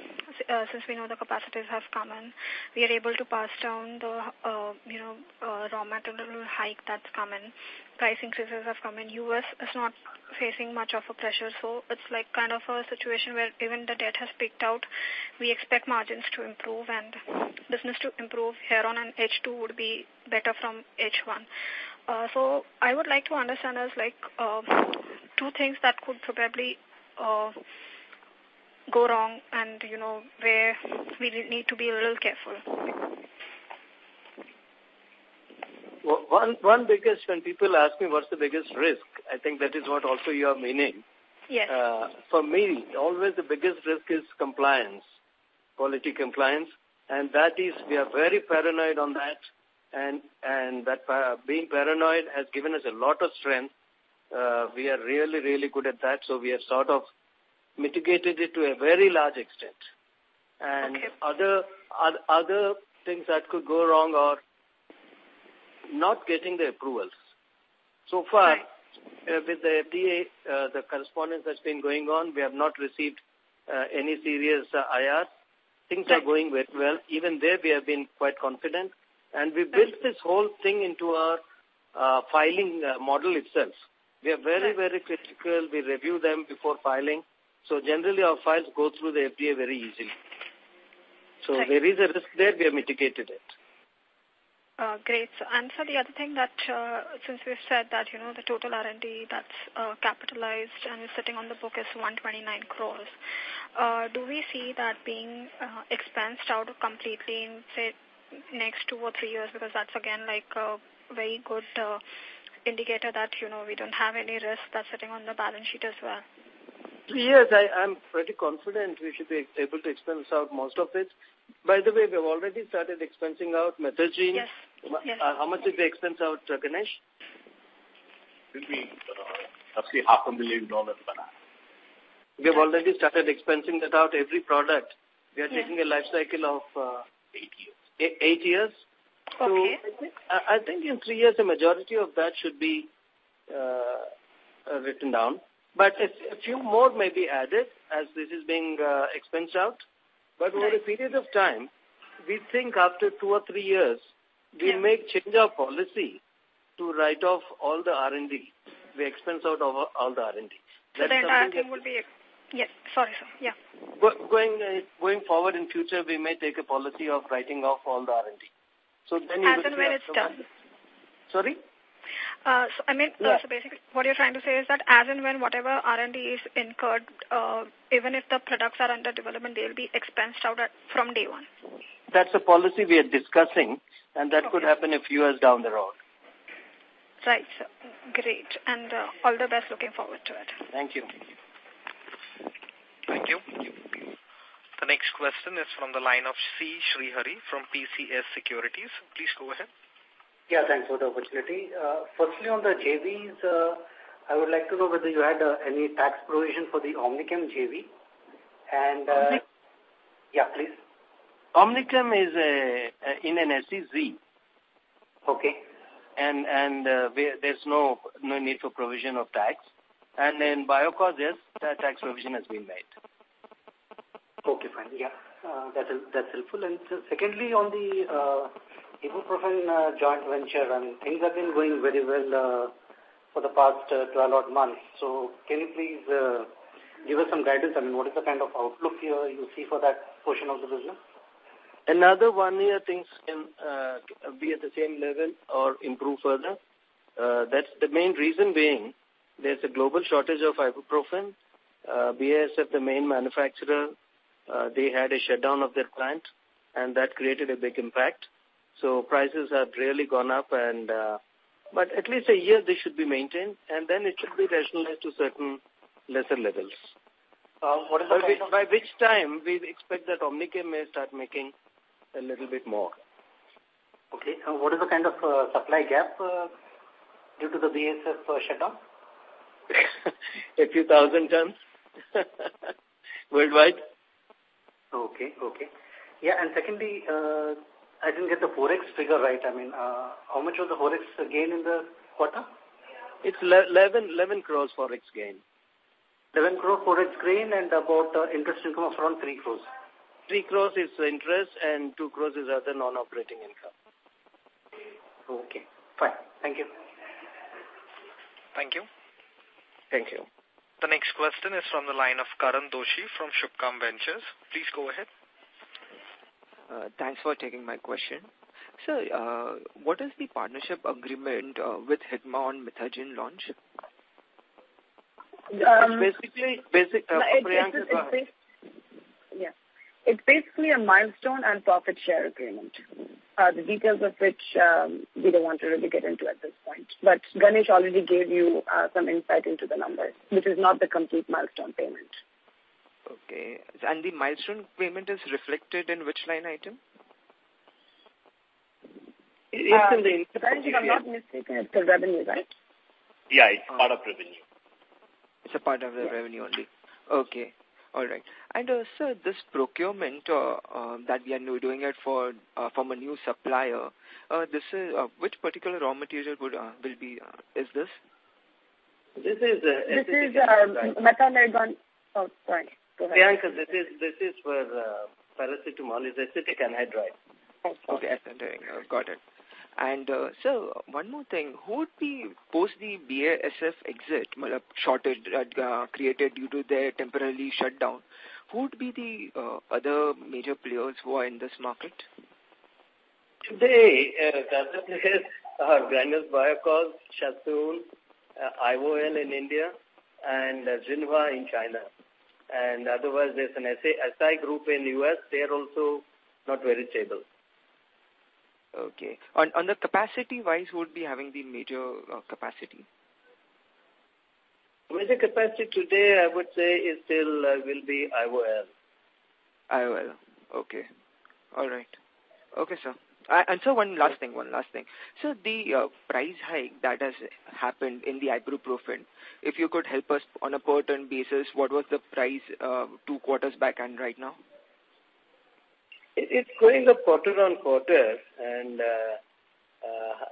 uh, since we know the capacities have come in, we are able to pass down the, uh, you know, uh, raw material hike that's come in. Price increases have come in. U S is not facing much of a pressure, so it's like kind of a situation where even the debt has peaked out. We expect margins to improve and business to improve here on, and H two would be better from H one. Uh, so I would like to understand as like uh, two things that could probably uh, go wrong and, you know, where we need to be a little careful. One, one biggest, when people ask me what's the biggest risk, I think that is what also you are meaning. Yes. Uh, for me, always the biggest risk is compliance, quality compliance, and that is, we are very paranoid on that, and, and that uh, being paranoid has given us a lot of strength. Uh, we are really, really good at that, so we have sort of mitigated it to a very large extent. And okay. other, other, other things that could go wrong are not getting the approvals. So far, uh, with the F D A, uh, the correspondence that's been going on, we have not received uh, any serious uh, I R. Things right. are going very well. Even there, we have been quite confident. And we built this whole thing into our uh, filing uh, model itself. We are very, very critical. We review them before filing. So generally, our files go through the F D A very easily. So right. there is a risk there. We have mitigated it. Uh, great. So, and so the other thing that, uh, since we've said that, you know, the total R and D that's uh, capitalized and is sitting on the book is one twenty-nine crores, uh, do we see that being uh, expensed out completely in, say, next two or three years? Because that's, again, like a very good uh, indicator that, you know, we don't have any risk that's sitting on the balance sheet as well. Yes, I, I'm pretty confident we should be able to expense out most of it. By the way, we have already started expensing out Methergine. Yes. Yes. Uh, how much did we expense out, uh, Ganesh? It will be uh, roughly half a million dollars. We have already started expensing that out. Every product, we are yes. taking a life cycle of uh, eight years. Eight years. Okay. So I think, I think in three years, the majority of that should be uh, written down. But a, a few more may be added as this is being uh, expensed out. But over a period of time, we think after two or three years, we yeah. make change our policy to write off all the R and D. We expense out of all the R and D. So the entire thing will be... Yes, sorry, sir. Yeah. Go, going, uh, going forward in future, we may take a policy of writing off all the R and D. So then As and when it's done. One. Sorry? Uh, so, I mean, yeah. uh, so basically what you're trying to say is that as and when whatever R and D is incurred, uh, even if the products are under development, they'll be expensed out at, from day one. That's a policy we are discussing, and that okay. could happen a few years down the road. Right, sir. Great. And uh, all the best looking forward to it. Thank you. Thank you. The next question is from the line of C. Srihari from P C S Securities. Please go ahead. Yeah, thanks for the opportunity. Uh, firstly, on the J Vs, uh, I would like to know whether you had uh, any tax provision for the OmniChem J V. And, uh, Omni yeah, please. OmniChem is a, a, in an S E Z. Okay. And and uh, we, there's no no need for provision of tax. And in Biocause, yes, that tax provision has been made. Okay, fine. Yeah, uh, that is, that's helpful. And uh, secondly, on the... Uh, ibuprofen uh, joint venture, and things have been going very well uh, for the past uh, twelve odd months. So can you please uh, give us some guidance? I mean, what is the kind of outlook here you see for that portion of the business? Another one year, things can uh, be at the same level or improve further. Uh, that's the main reason being there's a global shortage of ibuprofen. Uh, B A S F, the main manufacturer, uh, they had a shutdown of their plant, and that created a big impact. So prices have really gone up, and uh, but at least a year they should be maintained, and then it should be rationalized to certain lesser levels. Uh, what is the by, of by which time we expect that OmniChem may start making a little bit more. Okay. Uh, what is the kind of uh, supply gap uh, due to the B A S F uh, shutdown? A few thousand tons worldwide. Okay. Okay. Yeah, and secondly. Uh, I didn't get the forex figure right. I mean, uh, how much was the forex gain in the quarter? It's eleven, eleven crores forex gain. eleven crore forex gain, and about uh, interest income of around three crores. three crores is interest and two crores is other non-operating income. Okay. Fine. Thank you. Thank you. Thank you. The next question is from the line of Karan Doshi from Shubhkam Ventures. Please go ahead. Uh, thanks for taking my question. Sir, uh, what is the partnership agreement uh, with Hikma on Methergine launch? Um, basically, basic, uh, it, Priyanka, it, it, it, it, yeah. It's basically a milestone and profit share agreement, uh, the details of which um, we don't want to really get into at this point. But Ganesh already gave you uh, some insight into the numbers, which is not the complete milestone payment. Okay. And the milestone payment is reflected in which line item? It's uh, in the income. If I'm not mistaken, it's the revenue, right? Yeah, it's uh, part of revenue. It's a part of the yeah. revenue only. Okay. All right. And uh, sir, this procurement uh, uh, that we are doing it for uh, from a new supplier, uh, this is uh, which particular raw material would uh, will be? Uh, is this? This is. Uh, this is uh, methylergon. Oh, sorry. Priyanka, this is this is for uh, paracetamol is acetic anhydride. Okay, acetic. Uh, got it. And, uh, sir, one more thing. Who would be, post the B A S F exit, shortage uh, created due to their temporarily shutdown, who would be the uh, other major players who are in this market? Today, uh, the other players are Granules Biocause, Shatun, uh, I O L in India, and uh, Jinhua in China. And otherwise, there's an S I group in the U S. They're also not very stable. Okay. On on the capacity-wise, who would be having the major uh, capacity? Major capacity today, I would say, is still uh, will be I O L. I O L. Okay. All right. Okay, sir. Uh, and so one last thing, one last thing. So the uh, price hike that has happened in the ibuprofen, if you could help us on a per ton basis, what was the price uh, two quarters back and right now? It's going up quarter on quarter, and uh, uh,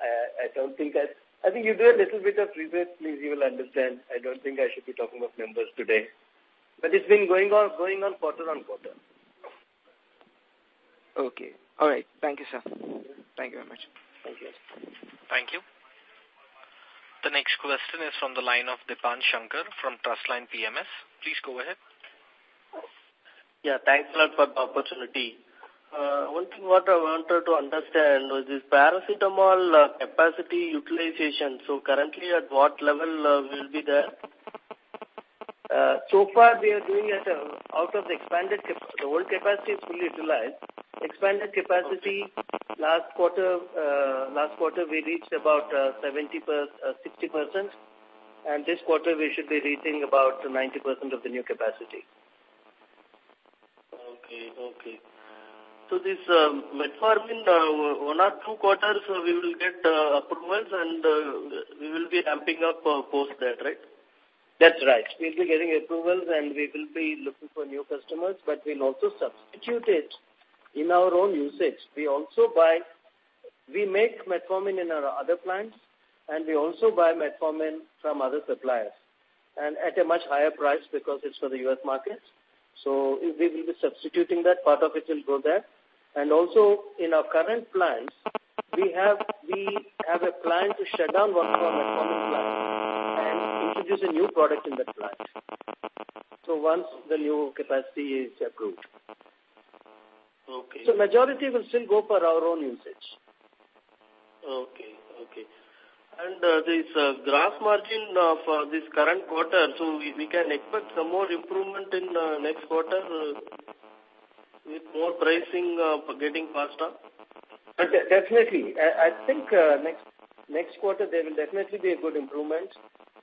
I, I don't think I... I think you do a little bit of research, please, you will understand. I don't think I should be talking about numbers today. But it's been going on, going on quarter on quarter. Okay. All right. Thank you, sir. Thank you very much. Thank you. Thank you. The next question is from the line of Dipan Shankar from Trustline P M S. Please go ahead. Yeah, thanks a lot for the opportunity. Uh, one thing what I wanted to understand was this paracetamol uh, capacity utilization. So currently at what level uh, will be there? Uh, so far we are doing it uh, out of the expanded, the old capacity is fully utilized. Expanded capacity okay. last quarter, uh, last quarter we reached about uh, seventy per, uh, sixty percent, and this quarter we should be reaching about ninety percent of the new capacity. Okay, okay. So this uh, metformin, uh, one or two quarters uh, we will get uh, approvals and uh, we will be ramping up uh, post that, right? That's right. We will be getting approvals and we will be looking for new customers, but we will also substitute it in our own usage. We also buy, we make metformin in our other plants and we also buy metformin from other suppliers and at a much higher price because it's for the U S market. So we will be substituting that, part of it will go there. And also in our current plants, we have we have a plan to shut down one of our metformin plants and introduce a new product in that plant. So once the new capacity is approved. Okay. So majority will still go for our own usage. Okay, okay. And uh, this uh, gross margin of uh, this current quarter, so we, we can expect some more improvement in uh, next quarter uh, with more pricing uh, getting passed on? De definitely. I, I think uh, next next quarter there will definitely be a good improvement.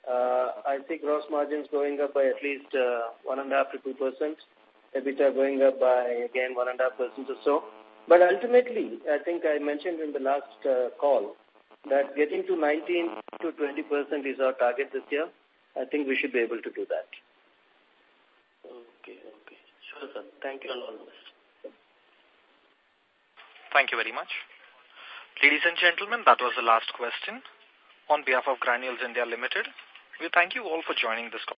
Uh, I think gross margins going up by at least uh, one point five to two percent. EBITDA going up by, again, one point five percent or so. But ultimately, I think I mentioned in the last uh, call, that getting to nineteen to twenty percent is our target this year. I think we should be able to do that. Okay, okay. Sure, sir. Thank you and all the best. Thank you very much. Ladies and gentlemen, that was the last question. On behalf of Granules India Limited, we thank you all for joining this call.